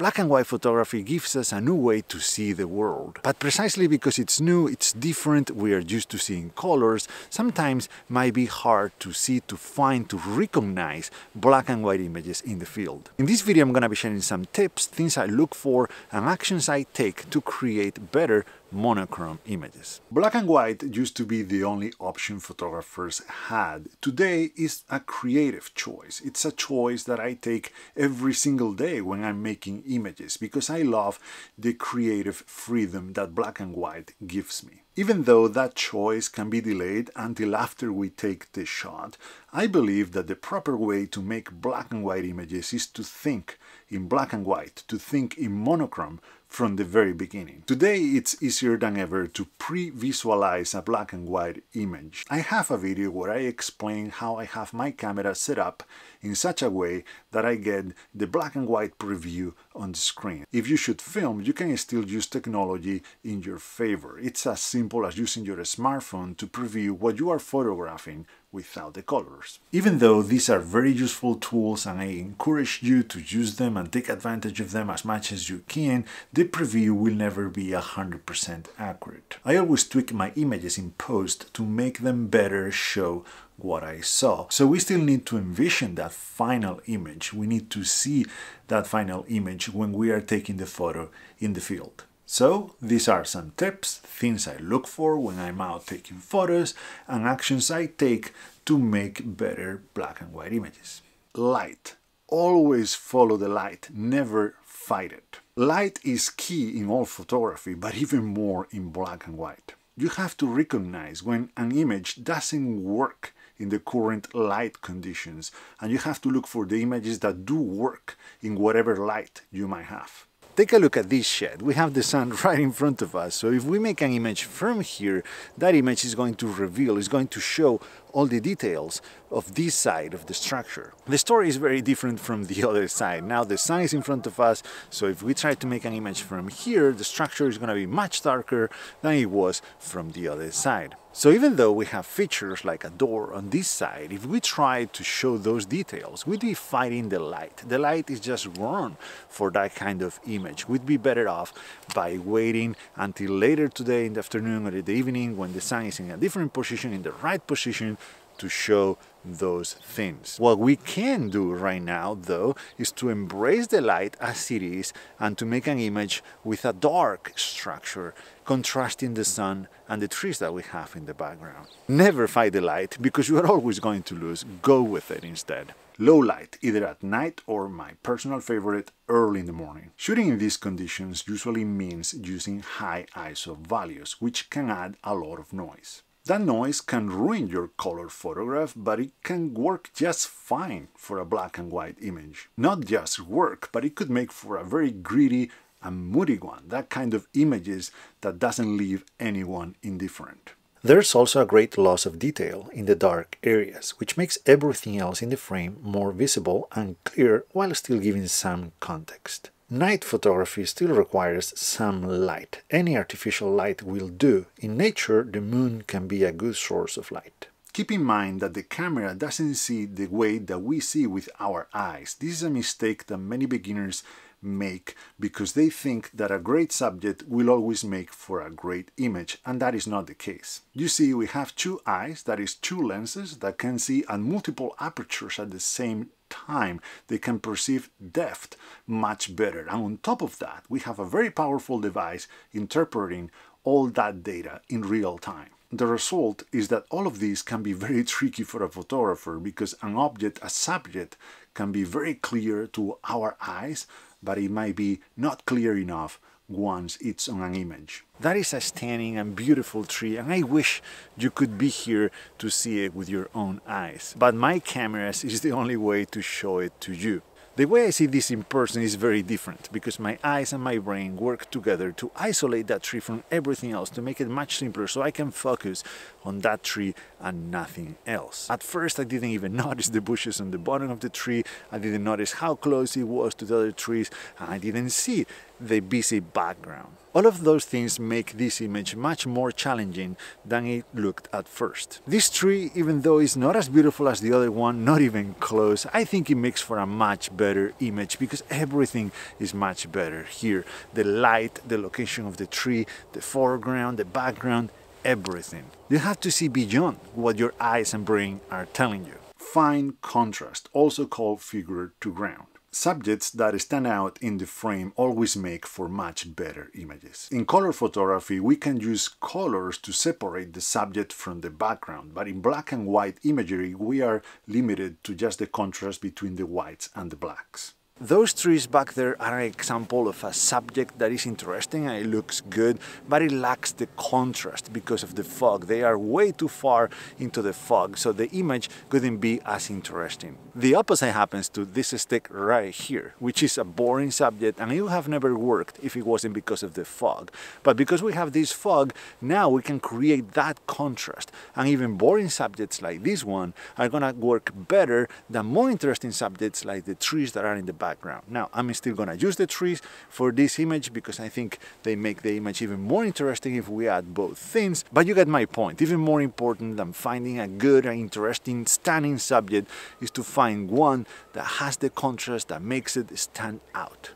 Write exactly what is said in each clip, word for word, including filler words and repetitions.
Black and white photography gives us a new way to see the world. But precisely because it's new, it's different, we are used to seeing colors, sometimes it might be hard to see, to find, to recognize black and white images in the field. In this video I'm going to be sharing some tips, things I look for and actions I take to create better monochrome images. Black and white used to be the only option photographers had. Today is a creative choice. It's a choice that I take every single day when I'm making images because I love the creative freedom that black and white gives me. Even though that choice can be delayed until after we take the shot, I believe that the proper way to make black and white images is to think in black and white, to think in monochrome from the very beginning. Today it's easier than ever to pre-visualize a black and white image. I have a video where I explain how I have my camera set up in such a way that I get the black and white preview on the screen. If you should film, you can still use technology in your favor. It's as simple as using your smartphone to preview what you are photographing without the colors. Even though these are very useful tools and I encourage you to use them and take advantage of them as much as you can, the preview will never be one hundred percent accurate. I always tweak my images in post to make them better show what I saw. So we still need to envision that final image. We need to see that final image when we are taking the photo in the field. So these are some tips, things I look for when I'm out taking photos, and actions I take to make better black and white images. Light. Always follow the light, never fight it. Light is key in all photography, but even more in black and white. You have to recognize when an image doesn't work in the current light conditions, and you have to look for the images that do work in whatever light you might have. Take a look at this shed. We have the sun right in front of us, so if we make an image from here, that image is going to reveal, is going to show all the details of this side of the structure. The story is very different from the other side. Now the sun is in front of us, so if we try to make an image from here, the structure is going to be much darker than it was from the other side. So even though we have features like a door on this side, if we try to show those details, we'd be fighting the light. The light is just wrong for that kind of image. We'd be better off by waiting until later today in the afternoon or in the evening when the sun is in a different position, in the right position, to show those things. What we can do right now, though, is to embrace the light as it is and to make an image with a dark structure, contrasting the sun and the trees that we have in the background. Never fight the light, because you are always going to lose. Go with it instead. Low light, either at night or, my personal favorite, early in the morning. Shooting in these conditions usually means using high I S O values, which can add a lot of noise. That noise can ruin your color photograph, but it can work just fine for a black and white image. Not just work, but it could make for a very gritty and moody one, that kind of images that doesn't leave anyone indifferent. There's also a great loss of detail in the dark areas, which makes everything else in the frame more visible and clear while still giving some context. Night photography still requires some light. Any artificial light will do. In nature, the moon can be a good source of light. Keep in mind that the camera doesn't see the way that we see with our eyes. This is a mistake that many beginners make because they think that a great subject will always make for a great image, and that is not the case. You see, we have two eyes, that is two lenses that can see at multiple apertures at the same time time, they can perceive depth much better. And on top of that, we have a very powerful device interpreting all that data in real time. The result is that all of these can be very tricky for a photographer because an object, a subject, can be very clear to our eyes, but it might be not clear enough once it's on an image. That is a stunning and beautiful tree, and I wish you could be here to see it with your own eyes. But my cameras is the only way to show it to you. The way I see this in person is very different, because my eyes and my brain work together to isolate that tree from everything else, to make it much simpler so I can focus on that tree and nothing else. At first I didn't even notice the bushes on the bottom of the tree, I didn't notice how close it was to the other trees, and I didn't see the busy background. All of those things make this image much more challenging than it looked at first. This tree, even though it's not as beautiful as the other one, not even close, I think it makes for a much better image because everything is much better here. The light, the location of the tree, the foreground, the background, everything. You have to see beyond what your eyes and brain are telling you. Fine contrast, also called figure to ground. Subjects that stand out in the frame always make for much better images. In color photography, we can use colors to separate the subject from the background, but in black and white imagery, we are limited to just the contrast between the whites and the blacks. Those trees back there are an example of a subject that is interesting and it looks good, but it lacks the contrast because of the fog. They are way too far into the fog, so the image couldn't be as interesting. The opposite happens to this stick right here, which is a boring subject and it would have never worked if it wasn't because of the fog. But because we have this fog, now we can create that contrast, and even boring subjects like this one are gonna work better than more interesting subjects like the trees that are in the background. Background. Now, I'm still going to use the trees for this image because I think they make the image even more interesting if we add both things, but you get my point. Even more important than finding a good and interesting stunning subject is to find one that has the contrast that makes it stand out.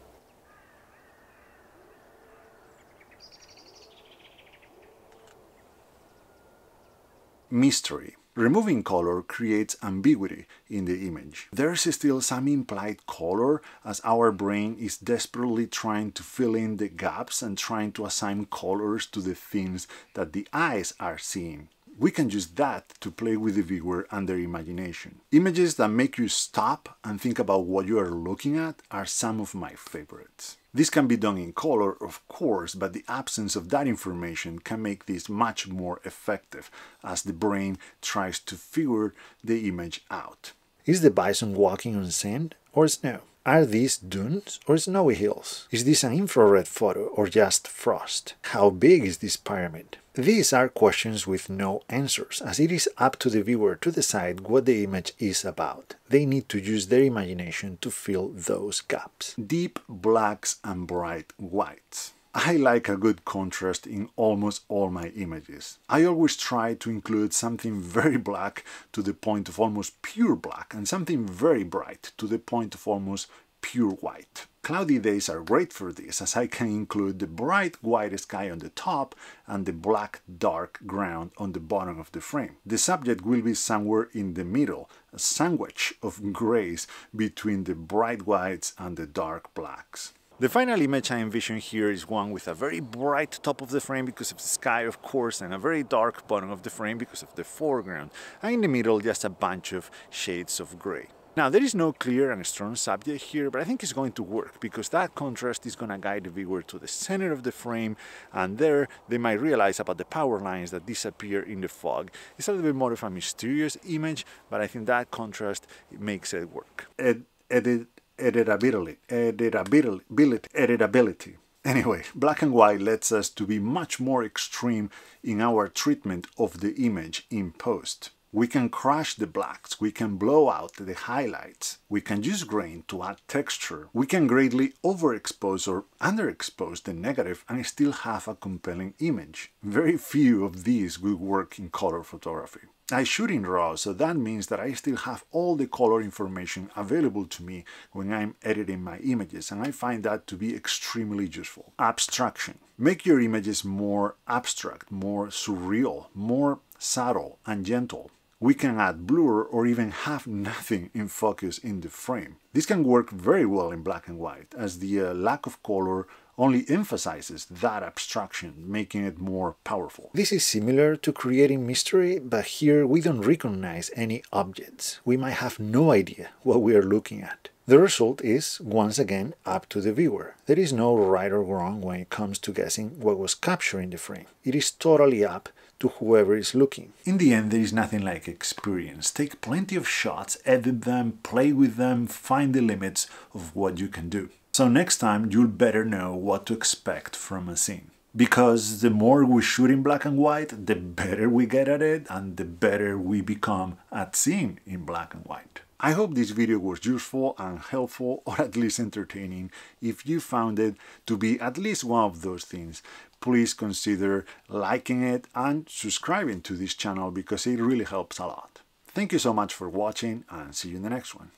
Mystery. Removing color creates ambiguity in the image. There's still some implied color as our brain is desperately trying to fill in the gaps and trying to assign colors to the things that the eyes are seeing. We can use that to play with the viewer and their imagination. Images that make you stop and think about what you are looking at are some of my favorites. This can be done in color, of course, but the absence of that information can make this much more effective as the brain tries to figure the image out. Is the bison walking on sand or snow? Are these dunes or snowy hills? Is this an infrared photo or just frost? How big is this pyramid? These are questions with no answers, as it is up to the viewer to decide what the image is about. They need to use their imagination to fill those gaps. Deep blacks and bright whites. I like a good contrast in almost all my images. I always try to include something very black to the point of almost pure black and something very bright to the point of almost pure white. Cloudy days are great for this, as I can include the bright white sky on the top and the black dark ground on the bottom of the frame. The subject will be somewhere in the middle, a sandwich of grays between the bright whites and the dark blacks. The final image I envision here is one with a very bright top of the frame because of the sky, of course, and a very dark bottom of the frame because of the foreground, and in the middle just a bunch of shades of grey. Now, there is no clear and strong subject here, but I think it's going to work because that contrast is going to guide the viewer to the center of the frame, and there they might realize about the power lines that disappear in the fog. It's a little bit more of a mysterious image, but I think that contrast makes it work. Ed, edit. Editability, editability, editability. Anyway, black and white lets us to be much more extreme in our treatment of the image in post. We can crush the blacks, we can blow out the highlights, we can use grain to add texture, we can greatly overexpose or underexpose the negative and still have a compelling image. Very few of these will work in color photography. I shoot in RAW, so that means that I still have all the color information available to me when I'm editing my images, and I find that to be extremely useful. Abstraction. Make your images more abstract, more surreal, more subtle and gentle. We can add blur or even have nothing in focus in the frame. This can work very well in black and white, as the uh, lack of color only emphasizes that abstraction, making it more powerful. This is similar to creating mystery, but here we don't recognize any objects. We might have no idea what we are looking at. The result is, once again, up to the viewer. There is no right or wrong when it comes to guessing what was captured in the frame. It is totally up to whoever is looking. In the end, there is nothing like experience. Take plenty of shots, edit them, play with them, find the limits of what you can do. So next time you'll better know what to expect from a scene. Because the more we shoot in black and white, the better we get at it and the better we become at seeing in black and white. I hope this video was useful and helpful, or at least entertaining. If you found it to be at least one of those things, please consider liking it and subscribing to this channel because it really helps a lot. Thank you so much for watching, and see you in the next one.